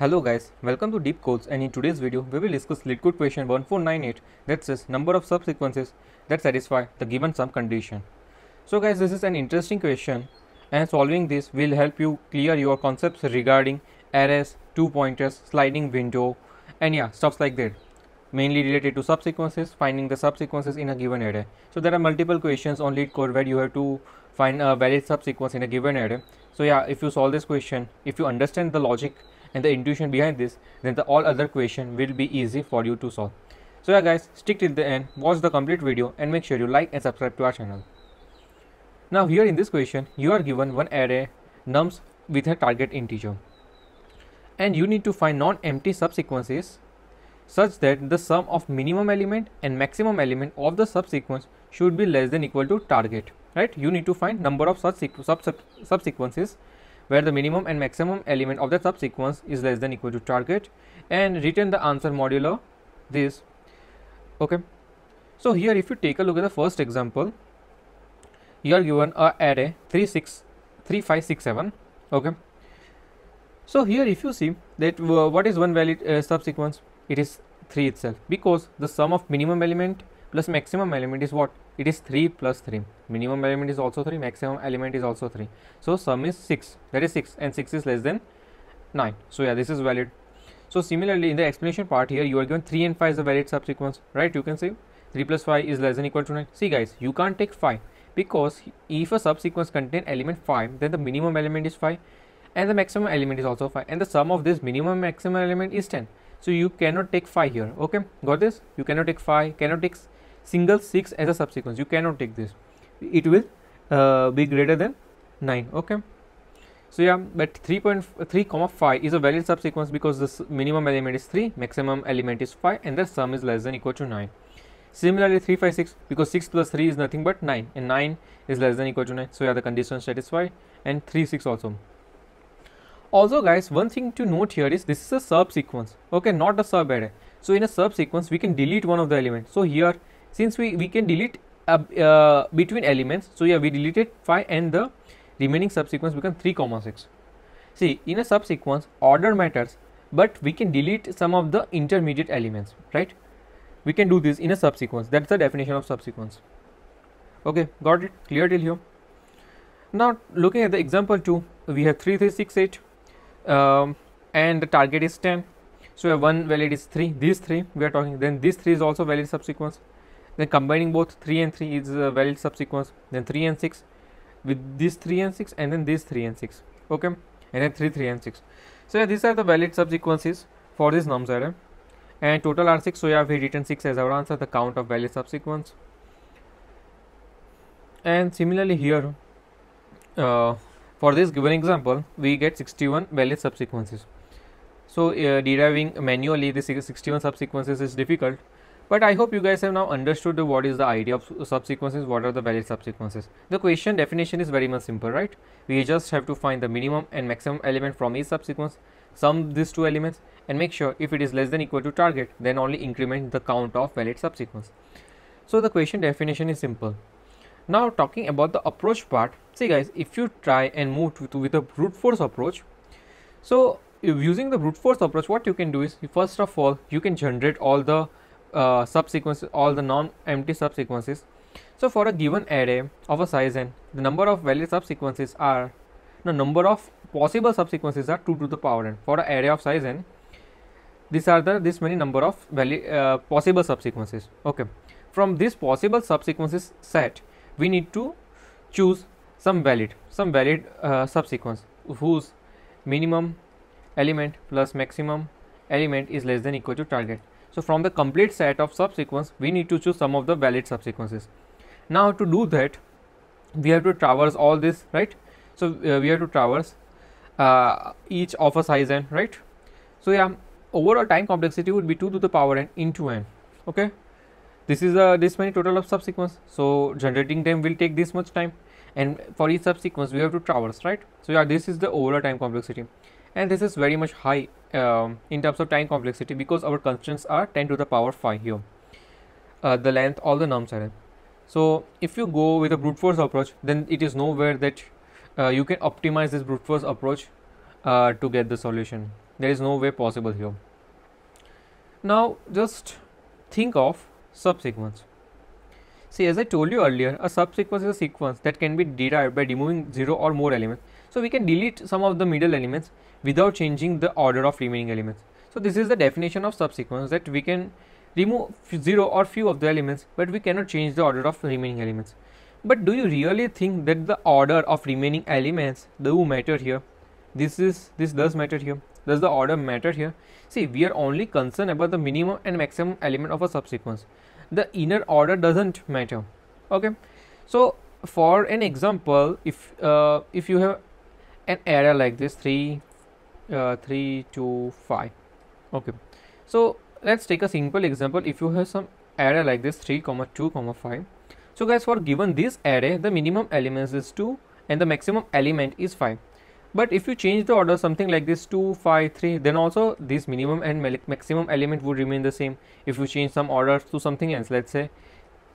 Hello guys, welcome to Deep Codes, and in today's video we will discuss LeetCode question 1498, that says number of subsequences that satisfy the given sum condition. So guys, this is an interesting question, and solving this will help you clear your concepts regarding arrays, two pointers, sliding window, and yeah, stuffs like that, mainly related to subsequences, finding the subsequences in a given array. So there are multiple questions on LeetCode where you have to find a valid subsequence in a given array. So yeah, if you solve this question, if you understand the logic and the intuition behind this, then all other question will be easy for you to solve. So yeah guys, stick till the end, watch the complete video, and make sure you like and subscribe to our channel. Now here in this question, you are given one array nums with a target integer, and you need to find non-empty subsequences such that the sum of minimum element and maximum element of the subsequence should be less than equal to target, right? You need to find number of such subsequences where the minimum and maximum element of the subsequence is less than equal to target, and return the answer modulo this. Okay, so here if you take a look at the first example, you are given a array 3, 6, 3, 5, 6, 7. Okay, so here if you see that what is one valid subsequence, it is 3 itself, because the sum of minimum element plus maximum element is what? It is 3 plus 3. Minimum element is also 3, maximum element is also 3, so sum is 6, that is 6, and 6 is less than 9. So yeah, this is valid. So similarly in the explanation part, here you are given 3 and 5 is a valid subsequence, right? You can say 3 plus 5 is less than equal to 9. See guys, you can't take 5, because if a subsequence contains element 5, then the minimum element is 5 and the maximum element is also 5, and the sum of this minimum and maximum element is 10. So you cannot take 5 here. Okay, got this? You cannot take 5, cannot take single 6 as a subsequence, you cannot take this, it will be greater than 9. Okay, so yeah, but 3, 5 is a valid subsequence because this minimum element is 3, maximum element is 5, and the sum is less than equal to 9. Similarly 3, 5, 6, because 6 plus 3 is nothing but 9, and 9 is less than equal to 9, so yeah, the condition satisfied. And 3, 6 also. Also guys, one thing to note here is this is a subsequence, okay, not a sub array. So in a subsequence we can delete one of the elements. So here, since we can delete between elements, so yeah, we deleted 5 and the remaining subsequence become 3, 6. See, in a subsequence order matters, but we can delete some of the intermediate elements, right? We can do this in a subsequence. That's the definition of subsequence. Okay, got it? Clear till here? Now looking at the example 2, we have 3, 3, 6, 8, and the target is 10. So one valid is 3, these 3 we are talking, then this 3 is also valid subsequence. Then combining both 3 and 3 is a valid subsequence. Then 3 and 6 with this 3 and 6, and then this 3 and 6. Okay, and then 3, 3 and 6. So yeah, these are the valid subsequences for this nums array, and total are 6. So yeah, we written 6 as our answer, the count of valid subsequence. And similarly here, for this given example, we get 61 valid subsequences. So deriving manually the 61 subsequences is difficult. But I hope you guys have now understood what is the idea of subsequences, what are the valid subsequences. The question definition is very much simple, right? We just have to find the minimum and maximum element from each subsequence, sum these two elements, and make sure if it is less than equal to target, then only increment the count of valid subsequence. So the question definition is simple. Now talking about the approach part, see guys, if you try and move with a brute force approach, so using the brute force approach, what you can do is, first of all, you can generate all the subsequences, all the non-empty subsequences. So for a given array of a size n, the number of valid subsequences are, the number of possible subsequences are 2 to the power n. For an array of size n, these are the this many number of valid possible subsequences. Okay, from this possible subsequences set, we need to choose some valid subsequence whose minimum element plus maximum element is less than equal to target. So from the complete set of subsequence, we need to choose some of the valid subsequences. Now to do that, we have to traverse all this, right? So we have to traverse each of a size n, right? So yeah, overall time complexity would be 2 to the power n into n. Okay, this is this many total of subsequence, so generating them will take this much time, and for each subsequence we have to traverse, right? So yeah, this is the overall time complexity, and this is very much high in terms of time complexity, because our constraints are 10 to the power 5 here, the length all the nums array. So if you go with a brute force approach, then it is nowhere that you can optimize this brute force approach to get the solution. There is no way possible here. Now just think of subsequence. See, as I told you earlier, a subsequence is a sequence that can be derived by removing 0 or more elements. So we can delete some of the middle elements without changing the order of remaining elements. So this is the definition of subsequence, that we can remove 0 or few of the elements, but we cannot change the order of remaining elements. But do you really think that the order of remaining elements do matter here? This does matter here. Does the order matter here? See, we are only concerned about the minimum and maximum element of a subsequence. The inner order doesn't matter. Okay, so for an example, if you have an array like this, 3, 2, 5. Okay, so let's take a simple example. If you have some array like this, 3, 2, 5. So guys, for given this array, the minimum elements is 2 and the maximum element is 5. But if you change the order something like this, 2, 5, 3, then also this minimum and maximum element would remain the same. If you change some order to something else, let's say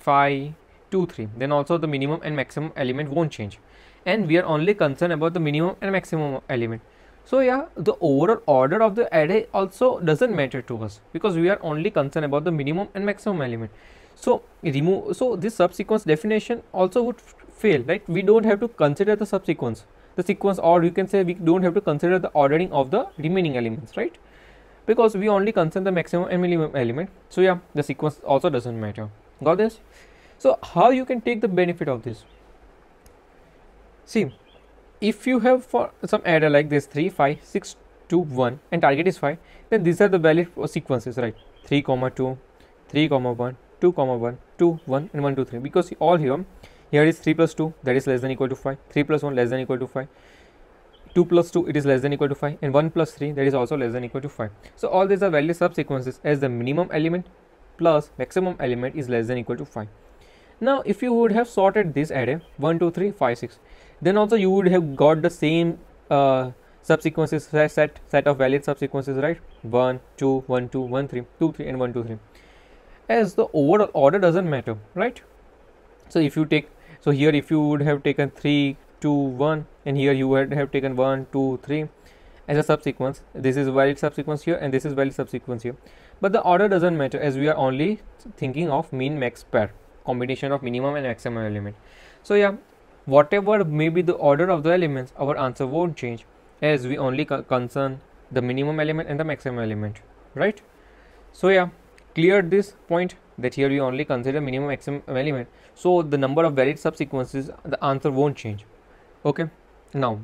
5, 2, 3, then also the minimum and maximum element won't change. And we are only concerned about the minimum and maximum element. So yeah, the overall order of the array also doesn't matter to us, because we are only concerned about the minimum and maximum element. So this subsequence definition also would fail, right? We don't have to consider the subsequence. The sequence, or you can say we don't have to consider the ordering of the remaining elements, right? Because we only concern the maximum and minimum element. So yeah, the sequence also doesn't matter. Got this? So how you can take the benefit of this? See, if you have for some array like this 3, 5, 6, 2, 1 and target is 5, then these are the valid sequences, right? 3, 2, 3, 1, 2, 1, 2, 1 and 1, 2, 3, because all here is 3 plus 2, that is less than equal to 5, 3 plus 1, less than equal to 5, 2 plus 2, it is less than equal to 5, and 1 plus 3, that is also less than equal to 5. So all these are valid subsequences, as the minimum element plus maximum element is less than equal to 5. Now if you would have sorted this array 1, 2, 3, 5, 6, then also you would have got the same subsequences, set of valid subsequences, right? 1, 2, 1, 2, 1, 3, 2, 3 and 1, 2, 3, as the overall order doesn't matter, right? So if you take, so here if you would have taken 3, 2, 1, and here you would have taken 1, 2, 3 as a subsequence, this is valid subsequence here and this is valid subsequence here, but the order doesn't matter, as we are only thinking of min max pair, combination of minimum and maximum element. So yeah, whatever may be the order of the elements, our answer won't change, as we only concern the minimum element and the maximum element, right? So yeah, cleared this point, that here we only consider minimum maximum element, so the number of valid subsequences, the answer won't change. Okay, now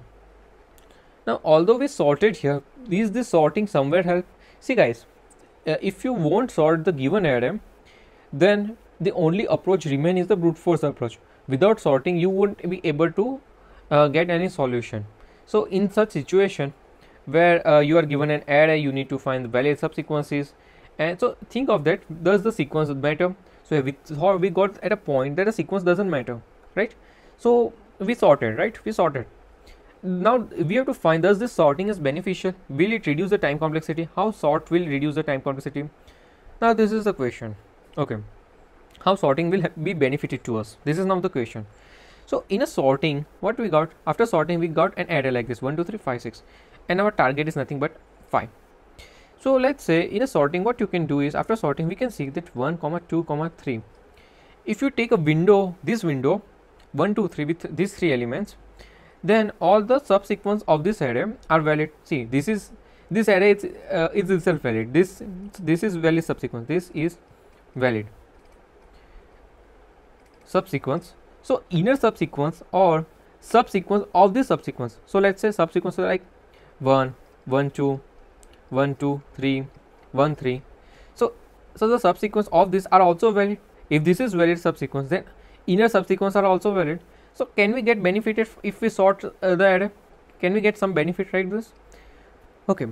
although we sorted here, is this sorting somewhere help? See guys, if you won't sort the given array, then the only approach remain is the brute force approach. Without sorting, you wouldn't be able to get any solution. So in such situation where you are given an array, you need to find the valid subsequences. And so think of that, does the sequence matter? So we got at a point that a sequence doesn't matter, right? So we sorted, right? We sorted. Now we have to find, does this sorting is beneficial? Will it reduce the time complexity? How sort will reduce the time complexity? Now this is the question. Okay, how sorting will be benefited to us? This is now the question. So in a sorting, what we got? After sorting, we got an array like this 1, 2, 3, 5, 6, and our target is nothing but 5. So let's say in a sorting, what you can do is, after sorting, we can see that 1, 2, 3. If you take a window, this window 1, 2, 3 with these 3 elements, then all the subsequence of this array are valid. See, this array is itself valid. This is valid subsequence. This is valid subsequence. So inner subsequence or subsequence of this subsequence. So let's say subsequence like 1, 1, 2, 1, 2, 3, 1, 3. So the subsequence of this are also valid. If this is valid subsequence, then inner subsequence are also valid. So can we get benefited if we sort the array? Can we get some benefit like this? Okay,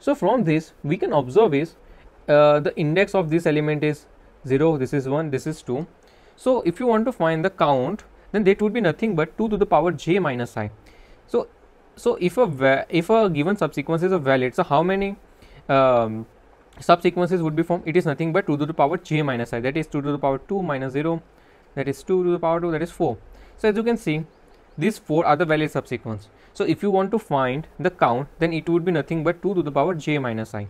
so from this we can observe is the index of this element is 0, this is 1, this is 2. So if you want to find the count, then that would be nothing but 2 to the power j minus i. So if a given subsequence is a valid, so how many subsequences would be formed? It is nothing but 2 to the power j minus i, that is 2 to the power 2 minus 0, that is 2 to the power 2, that is 4. So as you can see, these 4 are the valid subsequence. So if you want to find the count, then it would be nothing but 2 to the power j minus I.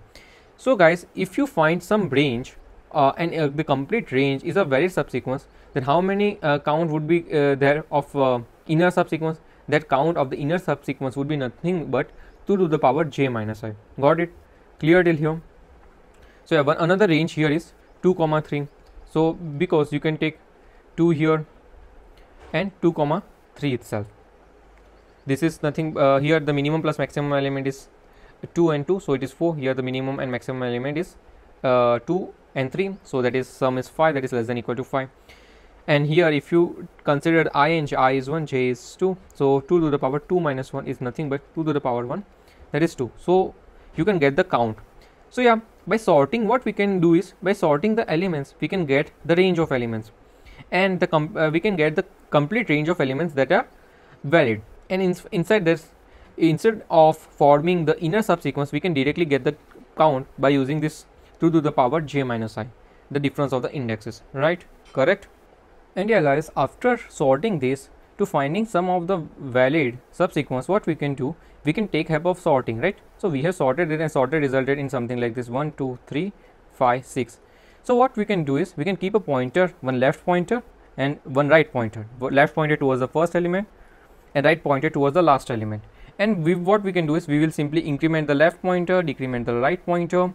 So guys, if you find some range and the complete range is a valid subsequence, then how many count would be there of inner subsequence? That count of the inner subsequence would be nothing but 2 to the power j minus I. Got it? Clear till here? So yeah, another range here is 2, 3. So because you can take 2 here and 2, 3 itself. This is nothing, here the minimum plus maximum element is 2 and 2, so it is 4. Here the minimum and maximum element is 2 and 3, so that is sum is 5, that is less than equal to 5. And here if you consider I and j, I is 1, j is 2, so 2 to the power 2 minus 1 is nothing but 2 to the power 1, that is 2. So you can get the count. So yeah, by sorting, what we can do is by sorting the elements, we can get the range of elements, and we can get the complete range of elements that are valid. And inside this, instead of forming the inner subsequence, we can directly get the count by using this 2 to the power j minus I, the difference of the indexes, right? Correct? And yeah guys, after sorting this to finding some of the valid subsequence, what we can do, we can take help of sorting, right? So we have sorted it, and sorted resulted in something like this 1, 2, 3, 5, 6. So what we can do is we can keep a pointer, one left pointer and one right pointer. Left pointer towards the first element and right pointer towards the last element. And what we can do is we will simply increment the left pointer, decrement the right pointer.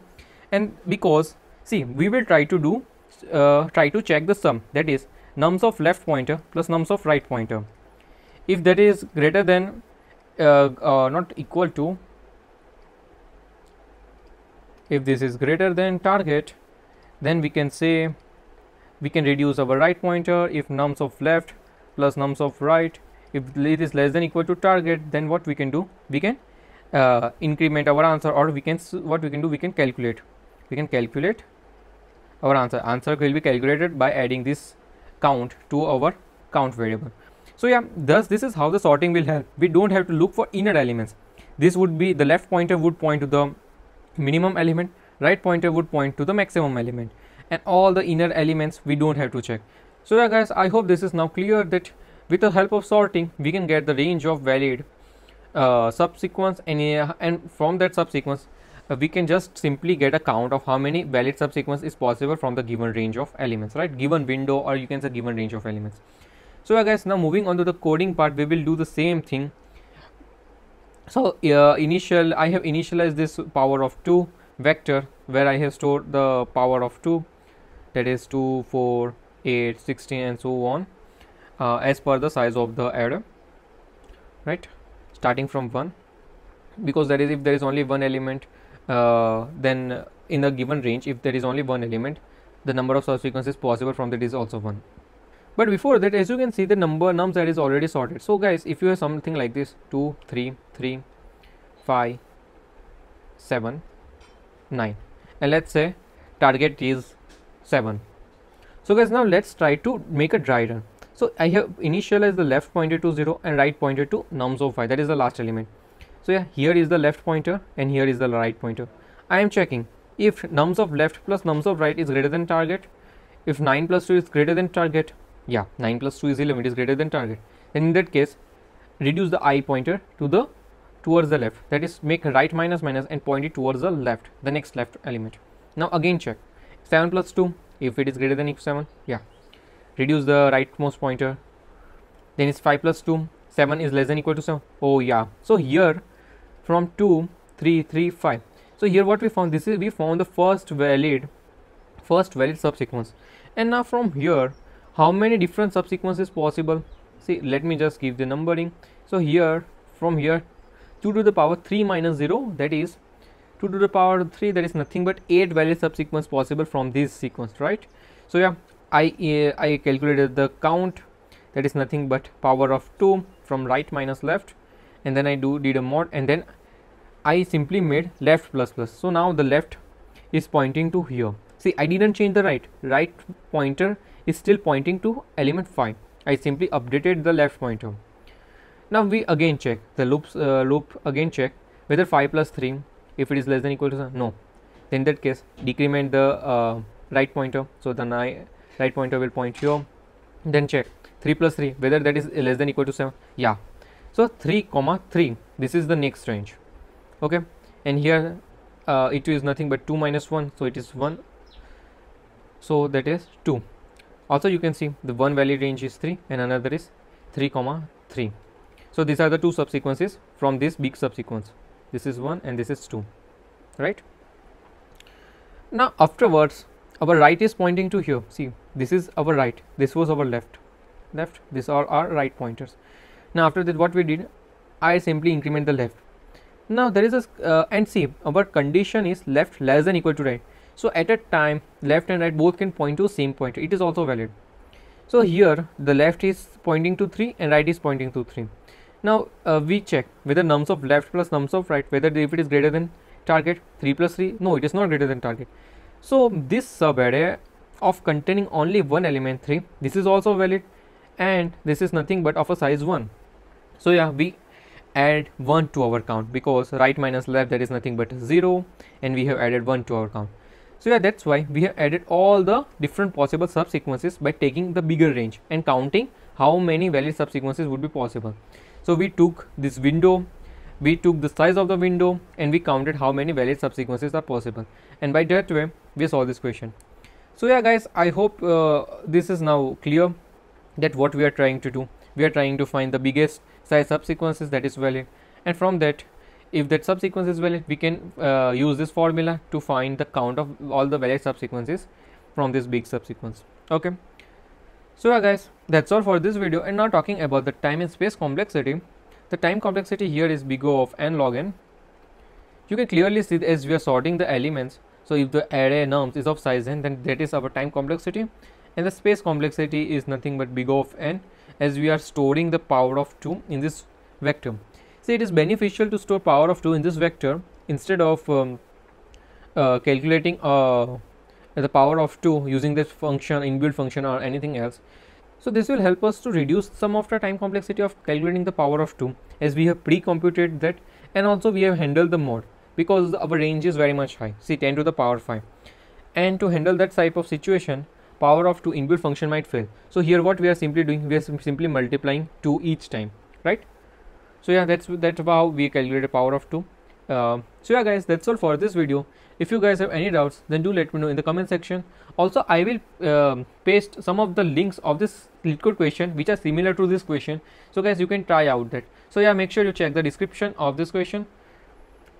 And because see, we will try to do check the sum, that is nums of left pointer plus nums of right pointer. If that is greater than not equal to, if this is greater than target, then we can say we can reduce our right pointer. If nums of left plus nums of right, if it is less than equal to target, then what we can do, we can increment our answer, or we can, what we can do, we can calculate, our answer. Will be calculated by adding this count to our count variable. So yeah, thus this is how the sorting will help. We don't have to look for inner elements. This would be, the left pointer would point to the minimum element, right pointer would point to the maximum element, and all the inner elements we don't have to check. So yeah guys, I hope this is now clear that with the help of sorting, we can get the range of valid subsequence, and from that subsequence we can just simply get a count of how many valid subsequence is possible from the given range of elements, right? Given window, or you can say given range of elements. So yeah guys, now moving on to the coding part, we will do the same thing. So I have initialized this power of 2 vector, where I have stored the power of 2, that is 2, 4, 8, 16 and so on, as per the size of the array, right? Starting from 1, because that is, if there is only one element, then in a given range, if there is only one element, the number of subsequences possible from that is also 1. But before that, as you can see, the number nums that is already sorted. So guys, if you have something like this 2, 3, 3, 5, 7, 9, and let's say target is 7. So guys, now let's try to make a dry run. So I have initialized the left pointer to 0 and right pointer to nums of 5, that is the last element. So yeah, here is the left pointer and here is the right pointer. I am checking if nums of left plus nums of right is greater than target, if 9 plus 2 is greater than target, yeah, 9 plus 2 is 11, it is greater than target. Then in that case, reduce the I pointer to the towards the left, that is make right minus minus and point it towards the left, the next left element. Now again check 7 plus 2, if it is greater than 7, yeah, reduce the rightmost pointer. Then it's 5 plus 2, 7 is less than equal to 7, oh yeah. So here from 2, 3, 3, 5. So here what we found, this is, we found the first valid subsequence. And now from here, how many different subsequences possible? See, let me just give the numbering. So here, from here, 2 to the power 3 minus 0, that is 2 to the power 3, that is nothing but 8 valid subsequence possible from this sequence, right? So yeah, I calculated the count, that is nothing but power of 2 from right minus left, and then I did a mod, and then I simply made left plus plus. So now the left is pointing to here. See, I didn't change the right. Right pointer is still pointing to element 5. I simply updated the left pointer. Now we again check the loop again check whether 5 plus 3, if it is less than equal to 7, no. Then in that case, decrement the right pointer. So then right pointer will point here. Then check 3 plus 3, whether that is less than equal to 7, yeah. So 3, 3, this is the next range. Okay, and here it is nothing but 2 minus 1, so it is 1, so that is 2. Also you can see the one valid range is 3 and another is 3, 3. So these are the two subsequences from this big subsequence. This is 1 and this is 2, right? Now afterwards our right is pointing to here. See, this is our right, this was our left, these are our right pointers. Now after that what we did, I simply increment the left. Now there is a and see, our condition is left less than equal to right. So at a time left and right both can point to same pointer, it is also valid. So here the left is pointing to 3 and right is pointing to 3. Now we check whether nums of left plus nums of right, whether if it is greater than target. 3 plus 3, no, it is not greater than target. So this subarray of containing only one element 3, this is also valid, and this is nothing but of a size 1. So yeah, we add 1 to our count because right minus left, that is nothing but 0, and we have added 1 to our count. So yeah, that's why we have added all the different possible subsequences by taking the bigger range and counting how many valid subsequences would be possible. So we took this window, we took the size of the window, and we counted how many valid subsequences are possible, and by that way we solved this question. So yeah guys, I hope this is now clear that what we are trying to do. We are trying to find the biggest size subsequences that is valid, and from that, if that subsequence is valid, we can use this formula to find the count of all the valid subsequences from this big subsequence. Okay, so yeah guys, that's all for this video. And now talking about the time and space complexity, the time complexity here is big O of n log n. You can clearly see that as we are sorting the elements, so if the array nums is of size n, then that is our time complexity, and the space complexity is nothing but big O of n, as we are storing the power of 2 in this vector. See, it is beneficial to store power of 2 in this vector instead of calculating the power of 2 using this function, inbuilt function, or anything else. So this will help us to reduce some of the time complexity of calculating the power of 2, as we have pre-computed that, and also we have handled the mode because our range is very much high. See, 10 to the power 5, and to handle that type of situation, power of 2 inbuilt function might fail. So here what we are simply doing, we are simply multiplying 2 each time, right? So yeah, that's how we calculate the power of 2. So yeah guys, that's all for this video. If you guys have any doubts, then do let me know in the comment section. Also, I will paste some of the links of this LeetCode question which are similar to this question, so guys you can try out that. So yeah, make sure you check the description of this question.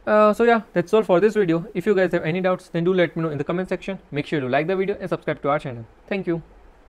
So yeah, that's all for this video. If you guys have any doubts, then do let me know in the comment section. Make sure to like the video and subscribe to our channel. Thank you.